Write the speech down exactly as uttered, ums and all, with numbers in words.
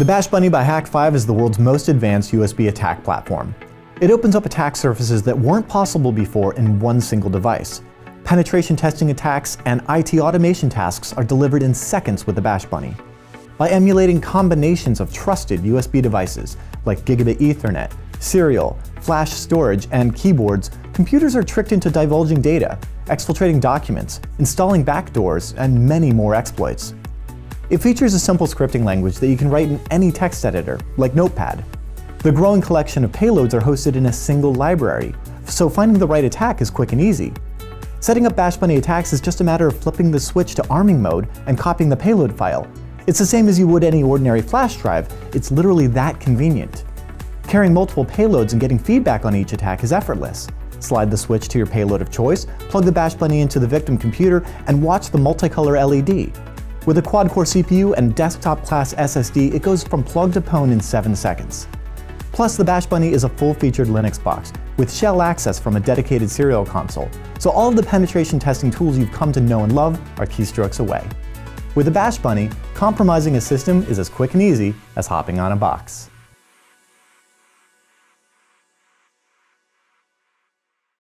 The Bash Bunny by Hak five is the world's most advanced U S B attack platform. It opens up attack surfaces that weren't possible before in one single device. Penetration testing attacks and I T automation tasks are delivered in seconds with the Bash Bunny. By emulating combinations of trusted U S B devices like Gigabit Ethernet, serial, flash storage, and keyboards, computers are tricked into divulging data, exfiltrating documents, installing backdoors, and many more exploits. It features a simple scripting language that you can write in any text editor, like Notepad. The growing collection of payloads are hosted in a single library, so finding the right attack is quick and easy. Setting up Bash Bunny attacks is just a matter of flipping the switch to arming mode and copying the payload file. It's the same as you would any ordinary flash drive. It's literally that convenient. Carrying multiple payloads and getting feedback on each attack is effortless. Slide the switch to your payload of choice, plug the Bash Bunny into the victim computer, and watch the multicolor L E D. With a quad-core C P U and desktop-class S S D, it goes from plug to pwn in seven seconds. Plus, the Bash Bunny is a full-featured Linux box with shell access from a dedicated serial console, so all of the penetration testing tools you've come to know and love are keystrokes away. With the Bash Bunny, compromising a system is as quick and easy as hopping on a box.